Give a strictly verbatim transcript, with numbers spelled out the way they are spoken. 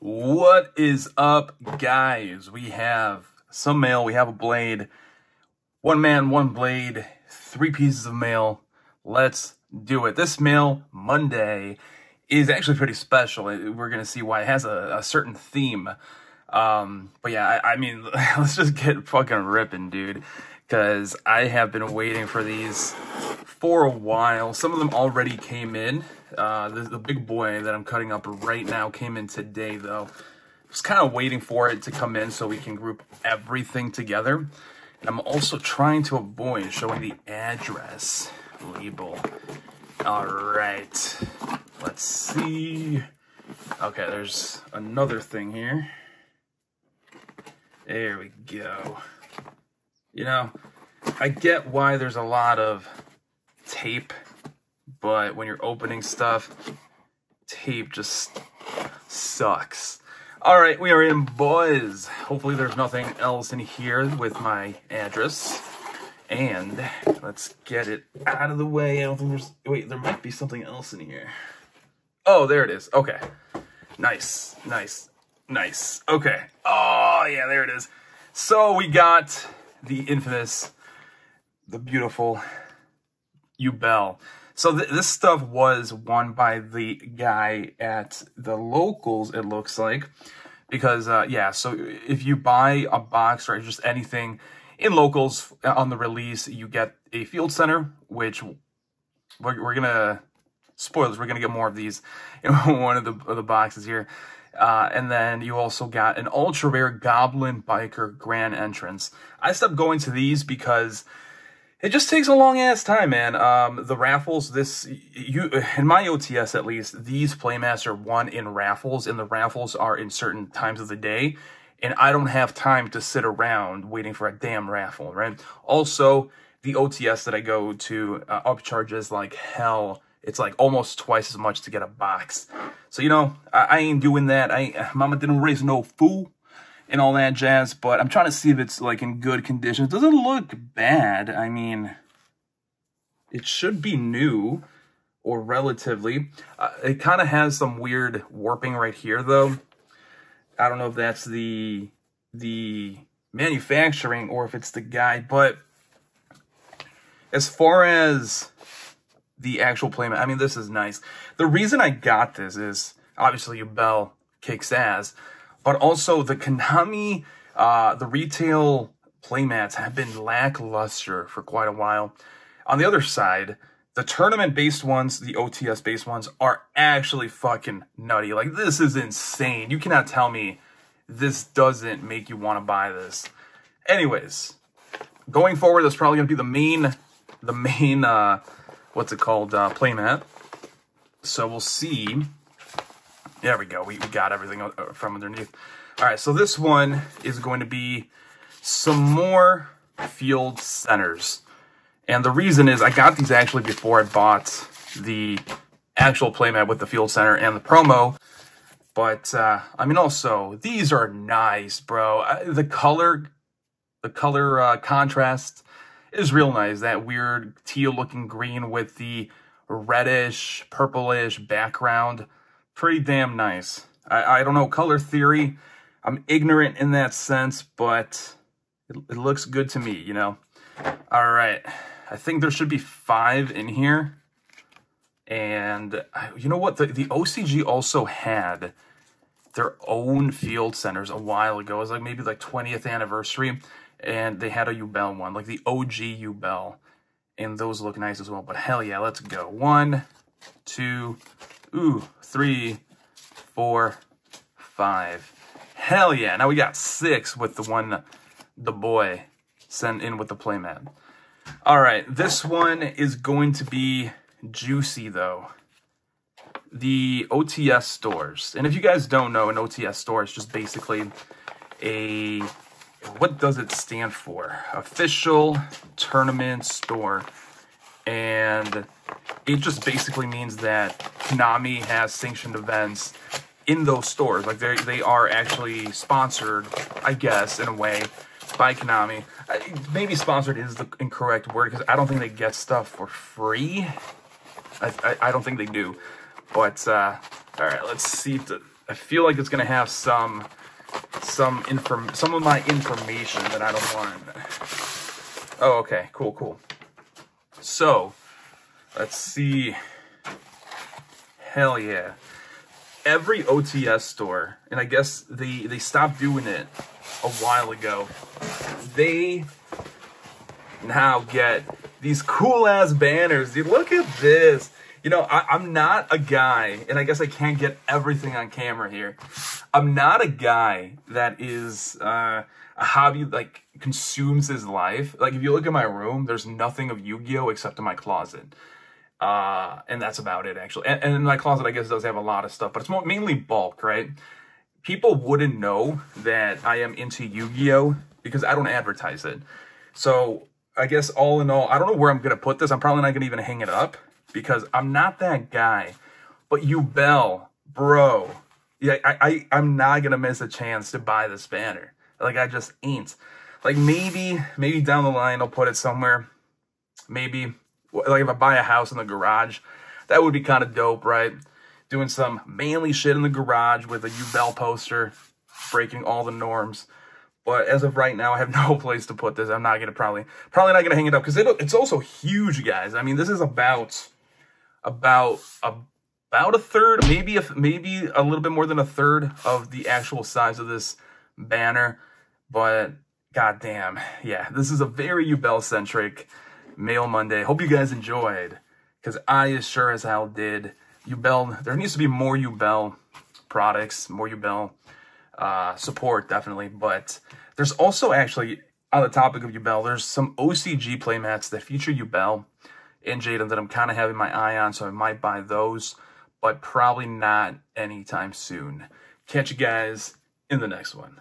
What is up, guys? We have some mail. We have a blade. One man, one blade, three pieces of mail. Let's do it. This Mail Monday is actually pretty special. We're going to see why. It has a, a certain theme. Um, but yeah, I, I mean, let's just get fucking ripping, dude, because I have been waiting for these for a while. Some of them already came in. Uh, the, the big boy that I'm cutting up right now came in today, though. Just kind of waiting for it to come in so we can group everything together. And I'm also trying to avoid showing the address label. All right, let's see. Okay, there's another thing here. There we go. You know, I get why there's a lot of tape, but when you're opening stuff, tape just sucks. All right, we are in, boys. Hopefully there's nothing else in here with my address. And let's get it out of the way. I don't think there's... Wait, there might be something else in here. Oh, there it is. Okay. Nice, nice, nice. Okay. Oh, yeah, there it is. So we got the infamous, the beautiful Yubel. So th this stuff was won by the guy at the locals, it looks like, because, uh, yeah, so if you buy a box or just anything in locals on the release, you get a field center, which we're, we're going to, spoilers, we're going to get more of these in one of the, of the boxes here. Uh, and then you also got an ultra rare Goblin Biker Grand Entrance. I stopped going to these because it just takes a long ass time, man. Um, the raffles, this, you, in my O T S at least, these Playmaster are won in raffles, and the raffles are in certain times of the day, and I don't have time to sit around waiting for a damn raffle, right? Also, the O T S that I go to uh, upcharges like hell. It's like almost twice as much to get a box. So, you know, I, I ain't doing that. I ain't, mama didn't raise no fool and all that jazz, but I'm trying to see if it's like in good condition. It doesn't look bad. I mean, it should be new or relatively. Uh, it kind of has some weird warping right here, though. I don't know if that's the the manufacturing or if it's the guy, but as far as the actual playmat, I mean, this is nice. The reason I got this is obviously Yubel kicks ass, but also the Konami, uh, the retail playmats have been lackluster for quite a while. On the other side, the tournament-based ones, the O T S-based ones, are actually fucking nutty. Like, this is insane. You cannot tell me this doesn't make you want to buy this. Anyways, going forward, that's probably going to be the main, the main, uh, what's it called, uh, playmat. So we'll see. There we go. We, we got everything from underneath. All right, so this one is going to be some more field centers. And the reason is I got these actually before I bought the actual playmat with the field center and the promo. But, uh, I mean, also, these are nice, bro. I, the color, the color uh, contrast is real nice. That weird teal-looking green with the reddish, purplish background. Pretty damn nice. I, I don't know color theory. I'm ignorant in that sense, but it, it looks good to me, you know? All right. I think there should be five in here. And I, you know what? The, the O C G also had their own field centers a while ago. It was like maybe like twentieth anniversary. And they had a Yubel one, like the O G Yubel. And those look nice as well. But hell yeah, let's go. One, two, ooh, three, four, five. Hell yeah. Now we got six with the one, the boy, sent in with the playmat. All right, this one is going to be juicy, though. The O T S stores. And if you guys don't know, an O T S store is just basically a... What does it stand for? Official Tournament Store. And it just basically means that Konami has sanctioned events in those stores. Like, they they are actually sponsored, I guess, in a way, by Konami. Maybe sponsored is the incorrect word, because I don't think they get stuff for free. I, I, I don't think they do. But, uh, all right, let's see if the, I feel like it's gonna have some some inform some of my information that I don't want. Oh, okay, cool, cool. So let's see. Hell yeah. Every O T S store, and I guess they, they stopped doing it a while ago, they now get these cool-ass banners. Dude, look at this. You know, I, I'm not a guy, and I guess I can't get everything on camera here. I'm not a guy that is uh, a hobby, like, consumes his life. Like, if you look at my room, there's nothing of Yu-Gi-Oh! Except in my closet. Uh, and that's about it, actually. And, and my closet, I guess, does have a lot of stuff, but it's mainly bulk, right? People wouldn't know that I am into Yu-Gi-Oh! Because I don't advertise it. So, I guess all in all, I don't know where I'm going to put this. I'm probably not going to even hang it up because I'm not that guy. But Yubel, bro, yeah, I, I, I'm not going to miss a chance to buy this banner. Like, I just ain't. Like, maybe, maybe down the line I'll put it somewhere. Maybe. Like, if I buy a house in the garage, that would be kind of dope, right? Doing some manly shit in the garage with a Yubel poster, breaking all the norms. But as of right now, I have no place to put this. I'm not going to probably, probably not going to hang it up because it, it's also huge, guys. I mean, this is about, about, about a third, maybe, a, maybe a little bit more than a third of the actual size of this banner. But goddamn, yeah, this is a very Yubel-centric Mail Monday. Hope you guys enjoyed, because I as sure as hell did. Yubel, there needs to be more Yubel products, more Yubel uh, support, definitely. But there's also actually, on the topic of Yubel, there's some O C G playmats that feature Yubel and Jaden that I'm kind of having my eye on, so I might buy those, but probably not anytime soon. Catch you guys in the next one.